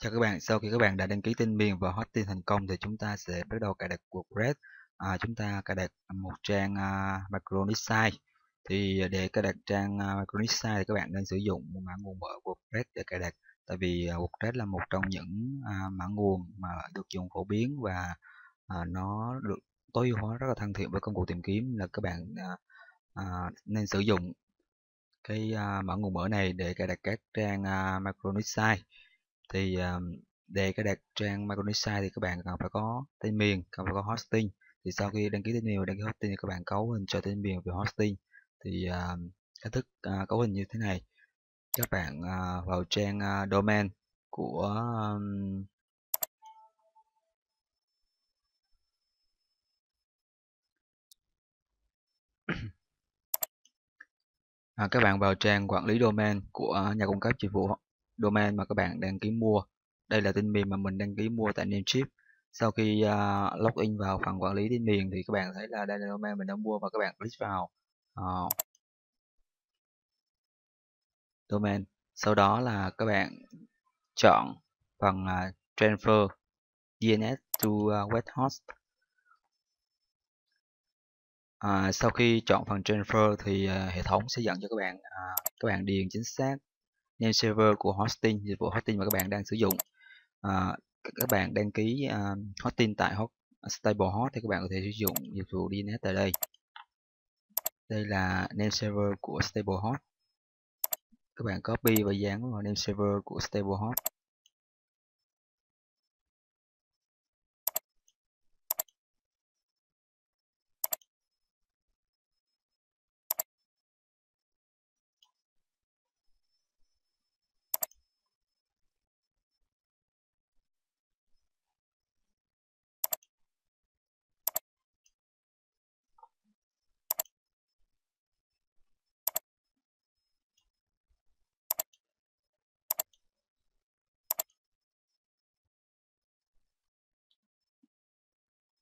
Chào các bạn, sau khi các bạn đã đăng ký tên miền và hosting thành công thì chúng ta sẽ bắt đầu cài đặt WordPress. Chúng ta cài đặt một trang macro niche site. Thì để cài đặt trang macro niche site thì các bạn nên sử dụng mã nguồn mở WordPress để cài đặt. Tại vì WordPress là một trong những mã nguồn mà được dùng phổ biến và nó được tối ưu hóa rất là thân thiện với công cụ tìm kiếm, là các bạn nên sử dụng cái mã nguồn mở này để cài đặt các trang macro niche site. Thì để cài đặt trang macro niche site thì các bạn cần phải có tên miền, cần phải có hosting. Thì sau khi đăng ký tên miền và đăng ký hosting thì các bạn cấu hình cho tên miền về hosting. Thì cách thức cấu hình như thế này. Các bạn vào trang domain của các bạn vào trang quản lý domain của nhà cung cấp dịch vụ domain mà các bạn đăng ký mua. Đây là tên miền mà mình đăng ký mua tại Namecheap. Sau khi login vào phần quản lý tên miền thì các bạn thấy là đây là domain mình đã mua, và các bạn click vào domain. Sau đó là các bạn chọn phần transfer DNS to web host. Sau khi chọn phần transfer thì hệ thống sẽ dẫn cho các bạn điền chính xác name server của hosting, dịch vụ hosting mà các bạn đang sử dụng. Các bạn đăng ký hosting tại Stable Host thì các bạn có thể sử dụng dịch vụ DNS tại đây. Đây là name server của Stable Host. Các bạn copy và dán vào name server của Stable Host.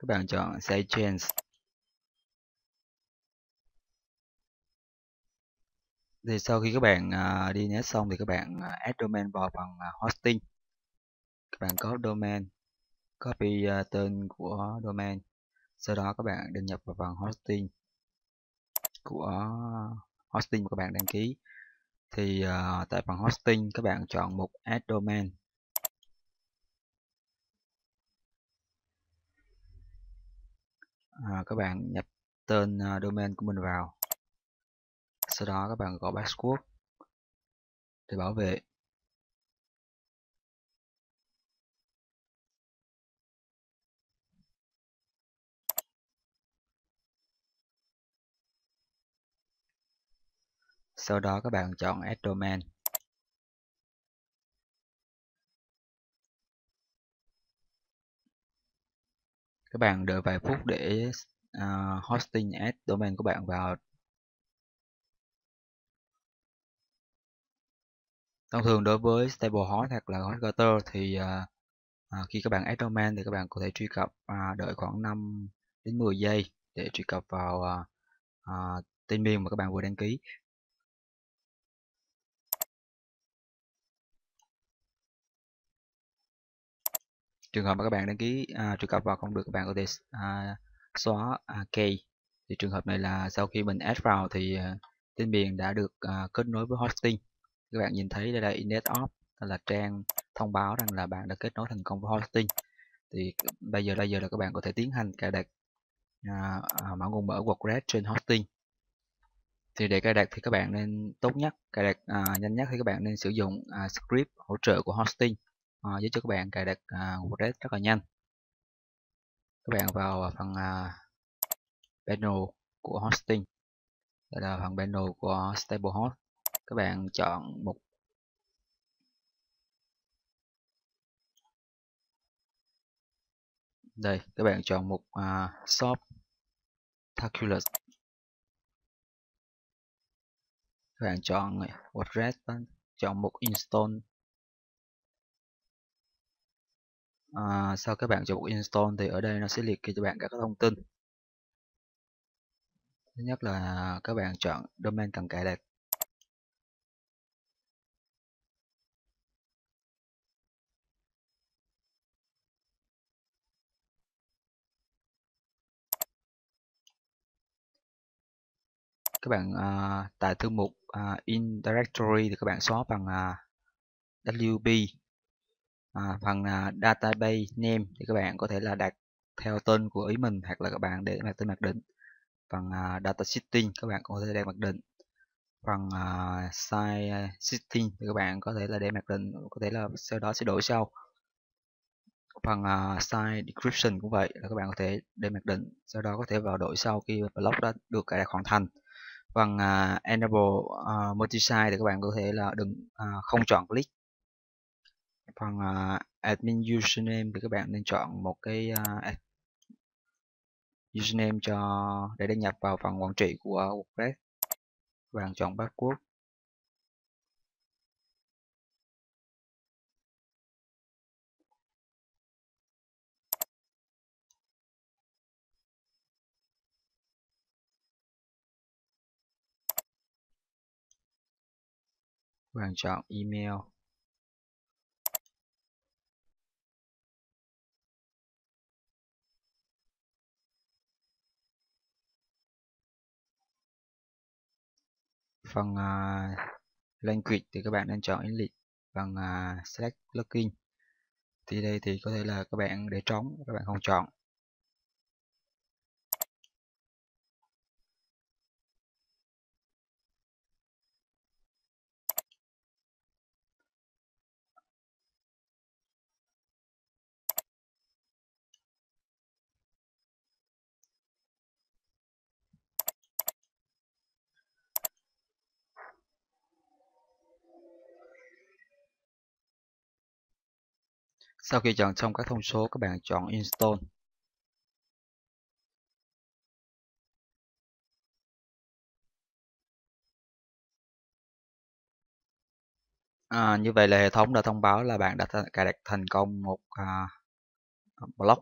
Các bạn chọn Save Change. Thì sau khi các bạn DNS xong thì các bạn add domain vào phần hosting. Các bạn có domain, copy tên của domain. Sau đó các bạn đăng nhập vào phần hosting của hosting mà các bạn đăng ký. Thì tại phần hosting các bạn chọn mục Add Domain. Các bạn nhập tên domain của mình vào. Sau đó các bạn gõ password để bảo vệ. Sau đó các bạn chọn Add Domain. Các bạn đợi vài phút để hosting add domain của bạn vào. Thông thường đối với Stable Host hoặc là host goto thì khi các bạn add domain thì các bạn có thể truy cập, đợi khoảng 5 đến 10 giây để truy cập vào tên miền mà các bạn vừa đăng ký. Trường hợp mà các bạn đăng ký truy cập vào không được, các bạn có thể xóa key. Thì trường hợp này là sau khi mình add vào thì tên miền đã được kết nối với hosting. Các bạn nhìn thấy đây là InetOps, là trang thông báo rằng là bạn đã kết nối thành công với hosting. Thì bây giờ là các bạn có thể tiến hành cài đặt mã nguồn mở WordPress trên hosting. Thì để cài đặt thì các bạn nên tốt nhất, cài đặt nhanh nhất thì các bạn nên sử dụng script hỗ trợ của hosting, giúp cho các bạn cài đặt WordPress rất là nhanh. Các bạn vào phần panel của hosting. Đây là phần panel của Stable Host. Các bạn chọn mục đây, các bạn chọn mục Softaculous. Các bạn chọn WordPress, chọn mục Install. Sau các bạn chọn mục install thì ở đây nó sẽ liệt kê cho bạn các thông tin. Thứ nhất là các bạn chọn domain cần cài đặt. các bạn tại thư mục in directory thì các bạn xóa bằng wp, phần database name thì các bạn có thể là đặt theo tên của ý mình, hoặc là các bạn để tên mặc định. Phần data setting các bạn có thể để mặc định. Phần size setting thì các bạn có thể là để mặc định, có thể là sau đó sẽ đổi sau. Phần size description cũng vậy, là các bạn có thể để mặc định, sau đó có thể vào đổi sau khi blog đã được cài đặt hoàn thành. Phần enable multi-site thì các bạn có thể là đừng không chọn click. Phần admin username thì các bạn nên chọn một cái username cho để đăng nhập vào phần quản trị của WordPress. Các bạn chọn password. Các bạn chọn email. Phần language thì các bạn nên chọn English. Phần select plugin thì đây thì có thể là các bạn để trống, các bạn không chọn. Sau khi chọn xong các thông số, các bạn chọn install. Như vậy là hệ thống đã thông báo là bạn đã cài đặt thành công một blog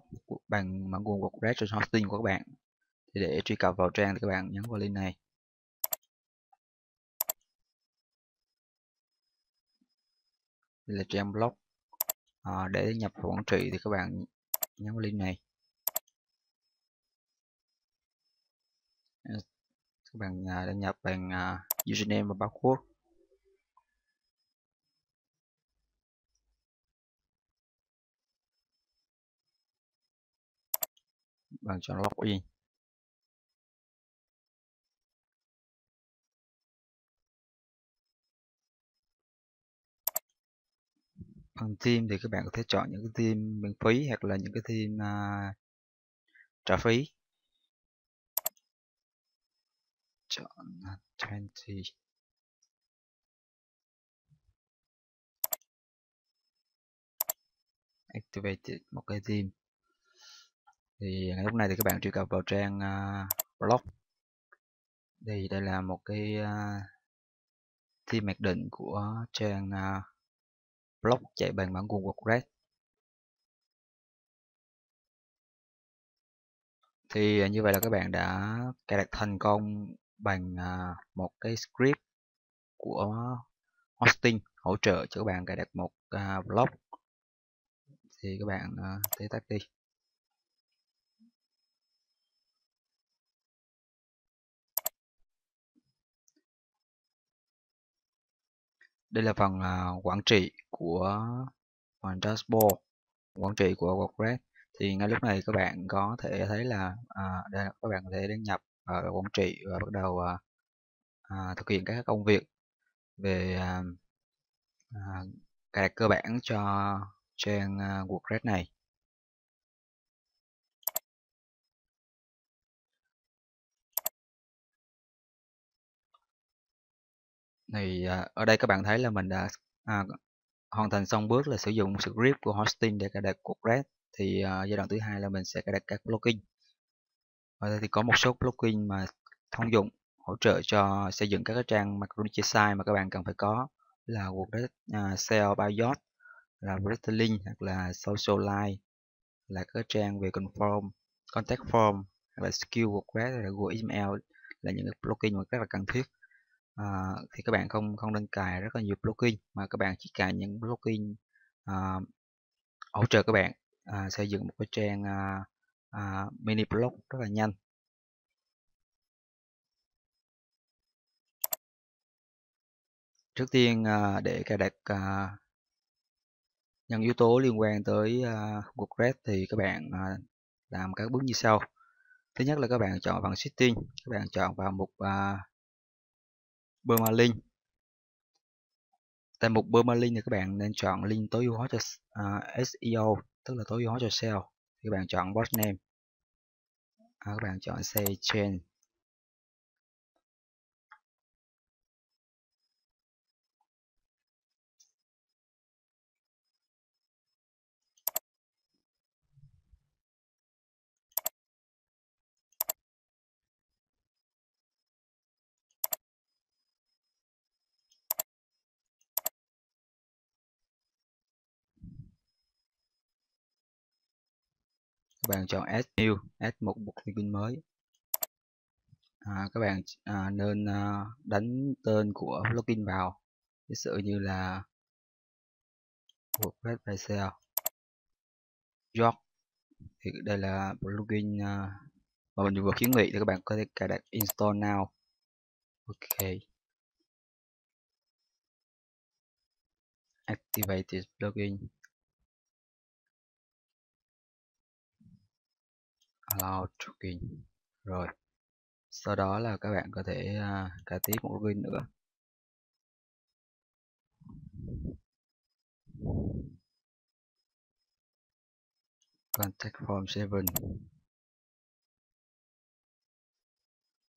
bằng mã nguồn WordPress trên hosting của các bạn. Thì để truy cập vào trang thì các bạn nhấn vào link này. Đây là trang blog. Để nhập vào quản trị thì các bạn nhấn vào link này. Các bạn đăng nhập bằng username và password. Bạn chọn login. Phần theme thì các bạn có thể chọn những cái theme miễn phí hoặc là những cái theme trả phí. Chọn 20. Activated một cái theme. Thì lúc này thì các bạn truy cập vào trang blog. Đây là một cái theme mặc định của trang blog chạy bằng mã nguồn WordPress. Thì như vậy là các bạn đã cài đặt thành công bằng một cái script của hosting hỗ trợ cho các bạn cài đặt một blog. Thì các bạn thế tắt đi. Đây là phần quản trị của dashboard, quản trị của WordPress. Thì ngay lúc này các bạn có thể thấy là các bạn có thể đăng nhập vào quản trị và bắt đầu thực hiện các công việc về cài đặt cơ bản cho trang WordPress này. Thì ở đây các bạn thấy là mình đã hoàn thành xong bước là sử dụng script của hosting để cài đặt WordPress. Thì giai đoạn thứ hai là mình sẽ cài đặt các plugin. Ở đây thì có một số plugin mà thông dụng hỗ trợ cho xây dựng các cái trang mặc niche site mà các bạn cần phải có, là WordPress SEO by Yoast, là Pretty Link hoặc là Socialite, là các trang về Contact Form, là Skill WordPress, là Google XML, là những cái plugin mà rất là cần thiết. Thì các bạn không nên cài rất là nhiều plugin, mà các bạn chỉ cài những plugin hỗ trợ các bạn xây dựng một cái trang mini blog rất là nhanh. Trước tiên để cài đặt những yếu tố liên quan tới WordPress thì các bạn làm các bước như sau. Thứ nhất là các bạn chọn bằng setting, các bạn chọn vào mục permalink. Tại mục permalink thì các bạn nên chọn link tối ưu hóa cho SEO, tức là tối ưu hóa cho SEO. Các bạn chọn box name, các bạn chọn save change. Các bạn chọn Add New, Add một mục plugin mới. Các bạn nên đánh tên của plugin vào, ví dụ như là WordPress by SEO York. Thì đây là plugin mà mình vừa kiến nghị, thì các bạn có thể cài đặt install now. Ok, activate plugin, allow tracking. Rồi sau đó là các bạn có thể cài tiếp một plugin nữa. Contact Form 7,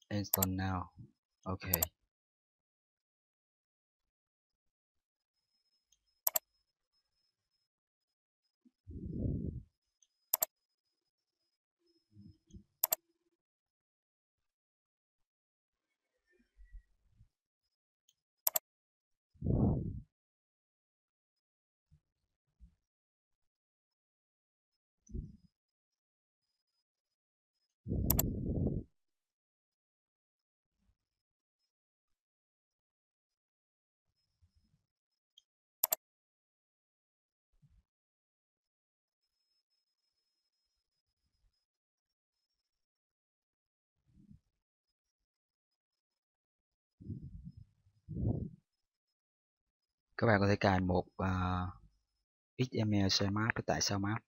install now. Ok, các bạn có thể cài một XML sitemap, tại sao map,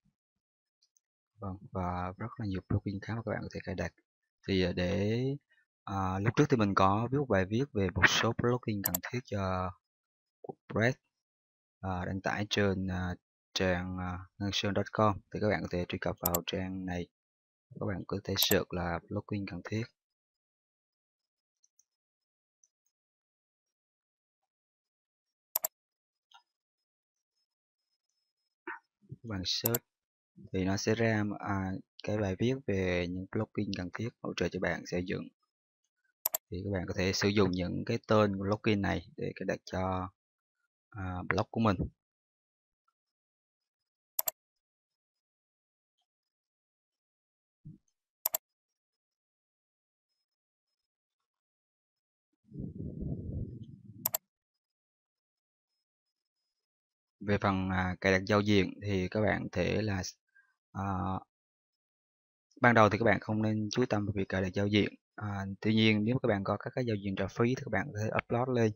và rất là nhiều plugin khác mà các bạn có thể cài đặt. Thì để lúc trước thì mình có viết bài viết về một số plugin cần thiết cho WordPress đăng tải trên trang nganson.com. Thì các bạn có thể truy cập vào trang này, các bạn có thể search là plugin cần thiết. Các bạn search thì nó sẽ ra cái bài viết về những plugin cần thiết hỗ trợ cho bạn xây dựng. Thì các bạn có thể sử dụng những cái tên của plugin này để cài đặt cho blog của mình. Về phần cài đặt giao diện thì các bạn thể là ban đầu thì các bạn không nên chú tâm vào việc cài đặt giao diện. Tuy nhiên nếu các bạn có các cái giao diện trả phí thì các bạn có thể upload lên.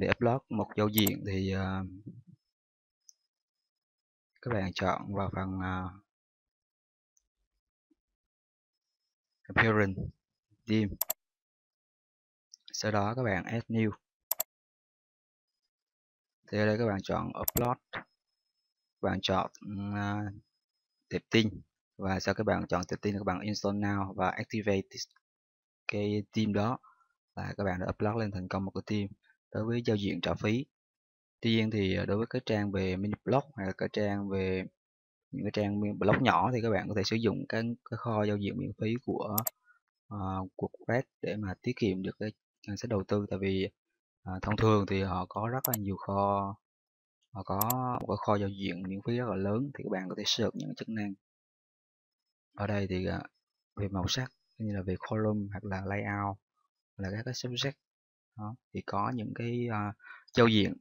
Để upload một giao diện thì các bạn chọn vào phần Appearance, Theme. Sau đó các bạn Add New. Thì ở đây các bạn chọn upload, các bạn chọn tệp tin, và sau các bạn chọn tệp tin các bạn install now và activate cái theme đó, là các bạn đã upload lên thành công một cái theme đối với giao diện trả phí. Tuy nhiên thì đối với cái trang về mini blog hay là cái trang về những cái trang blog nhỏ thì các bạn có thể sử dụng cái kho giao diện miễn phí của WordPress để mà tiết kiệm được cái ngân sách đầu tư. Tại vì thông thường thì họ có rất là nhiều kho, họ có một cái kho giao diện miễn phí rất là lớn. Thì các bạn có thể search những chức năng ở đây. Thì về màu sắc như là về column hoặc là layout hoặc là các cái subject đó, thì có những cái giao diện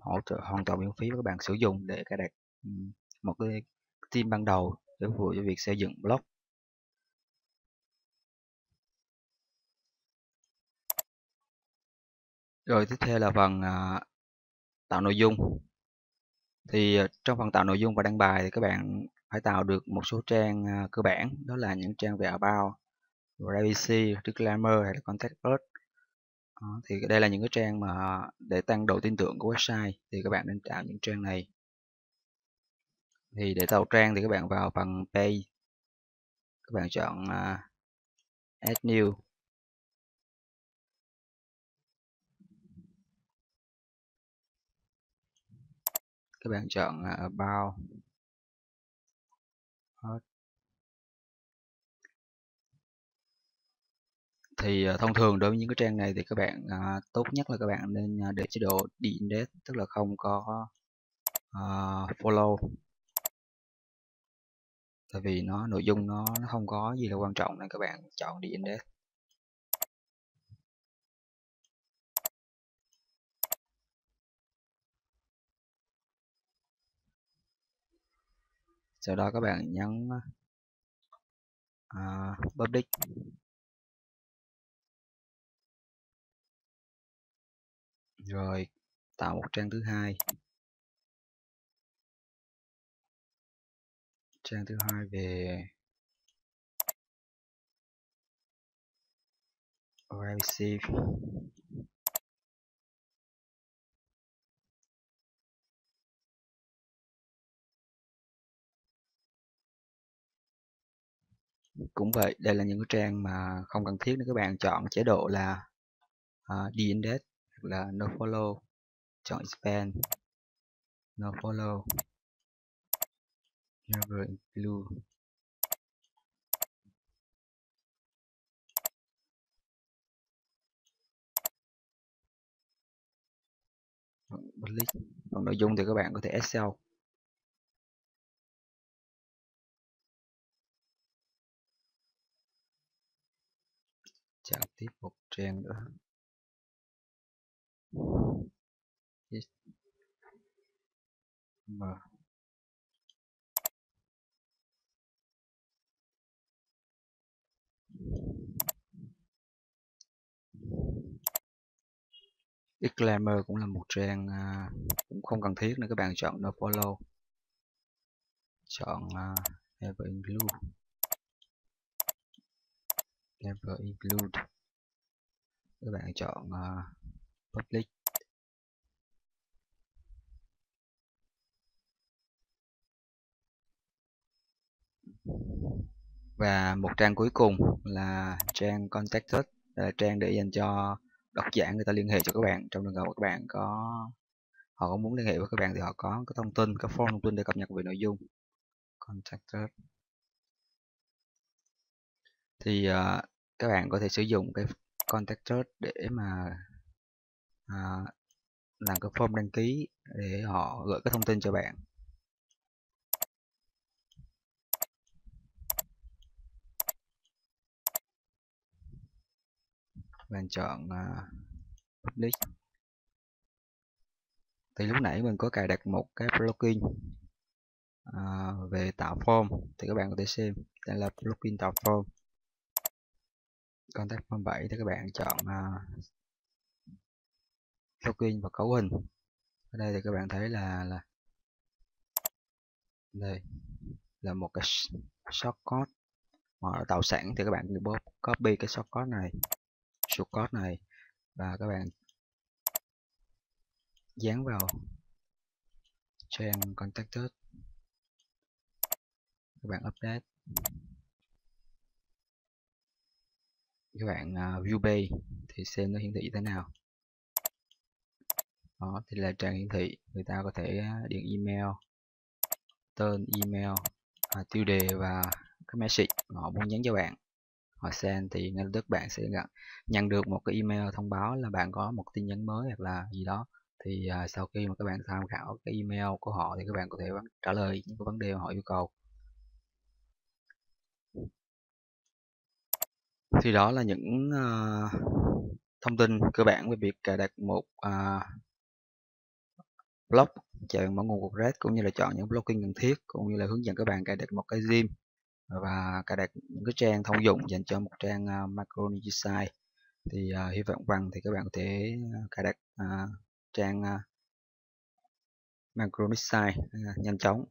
hỗ trợ hoàn toàn miễn phí các bạn sử dụng để cài đặt một cái theme ban đầu để phục vụ cho việc xây dựng blog. Rồi tiếp theo là phần tạo nội dung. Thì trong phần tạo nội dung và đăng bài thì các bạn phải tạo được một số trang cơ bản, đó là những trang về about, privacy, disclaimer hay là contact form. Thì đây là những cái trang mà để tăng độ tin tưởng của website, thì các bạn nên tạo những trang này. Thì để tạo trang thì các bạn vào phần page, các bạn chọn add new. Các bạn chọn about. Thì thông thường đối với những cái trang này thì các bạn tốt nhất là các bạn nên để chế độ deindex, tức là không có follow, tại vì nó nội dung nó không có gì là quan trọng nên các bạn chọn deindex. Sau đó các bạn nhấn public. Rồi tạo một trang thứ hai. Trang thứ hai về privacy. Cũng vậy, đây là những cái trang mà không cần thiết nên các bạn chọn chế độ là deindex hoặc là no follow, chọn expand, no follow, never include. Còn nội dung thì các bạn có thể add sau. Chọn tiếp một trang nữa. Disclaimer cũng là một trang cũng không cần thiết nên các bạn chọn no follow, chọn never include. Các bạn chọn public. Và một trang cuối cùng là trang contact form, là trang để dành cho độc giả người ta liên hệ cho các bạn. Trong trường hợp các bạn họ muốn liên hệ với các bạn thì họ có cái thông tin, cái form thông tin để cập nhật về nội dung. Contact form. Thì các bạn có thể sử dụng cái contact form để mà làm cái form đăng ký để họ gửi cái thông tin cho bạn. Bạn chọn public. Thì lúc nãy mình có cài đặt một cái plugin về tạo form, thì các bạn có thể xem đây là plugin tạo form Contact Form 7. Thì các bạn chọn plugin và cấu hình. Ở đây thì các bạn thấy là đây là một cái shortcode mà đã tạo sẵn, thì các bạn copy cái shortcode này và các bạn dán vào trang Contact Form. Các bạn update. Các bạn view page thì xem nó hiển thị như thế nào. Đó thì là trang hiển thị, người ta có thể điền email, tên email, tiêu đề và cái message họ muốn nhắn cho bạn. Họ send thì ngay lập tức bạn sẽ nhận được một cái email thông báo là bạn có một tin nhắn mới hoặc là gì đó. Thì sau khi mà các bạn tham khảo cái email của họ thì các bạn có thể trả lời những cái vấn đề mà họ yêu cầu. Thì đó là những thông tin cơ bản về việc cài đặt một blog chạy bằng nguồn WordPress, cũng như là chọn những blogging cần thiết, cũng như là hướng dẫn các bạn cài đặt một cái theme và cài đặt những cái trang thông dụng dành cho một trang micro niche site. Thì hy vọng rằng thì các bạn có thể cài đặt trang macro Niche Site nhanh chóng.